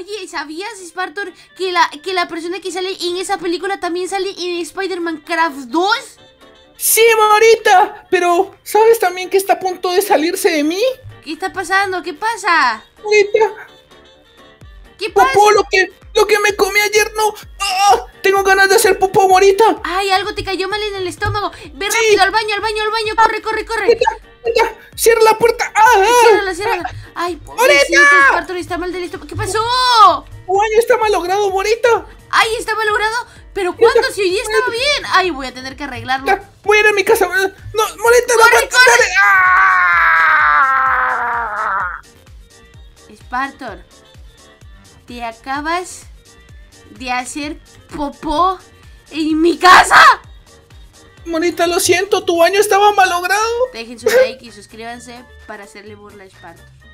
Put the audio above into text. Oye, ¿sabías, Spartor, que la persona que sale en esa película también sale en Spider-Man Craft 2? Sí, Marita, pero ¿sabes también que está a punto de salirse de mí? ¿Qué está pasando? ¿Qué pasa? Marita, ¿qué pasa? Popó, lo que me comí ayer, no. ¡Ah! Tengo ganas de hacer popó, Marita. Ay, algo te cayó mal en el estómago. Ve rápido al baño, al baño, al baño. Corre, corre, corre. Marita. ¡Cierra la puerta! ¡Ah! ¡Ciérrala, ciérrala! ¡Ay, pobrecito! Spartor está mal del estómago. ¿Qué pasó? ¡Ay, está malogrado, Morita! ¡Ay, está malogrado! ¿Pero cuándo? Si hoy día estaba bien. ¡Ay, voy a tener que arreglarlo! ¡Voy a ir a mi casa! ¡No, Morita, no! ¡Corre, corre! ¡Ah! Spartor, te acabas de hacer popó en mi casa. Morita, lo siento, tu baño estaba malogrado. Dejen su like y suscríbanse para hacerle burla a Spartor.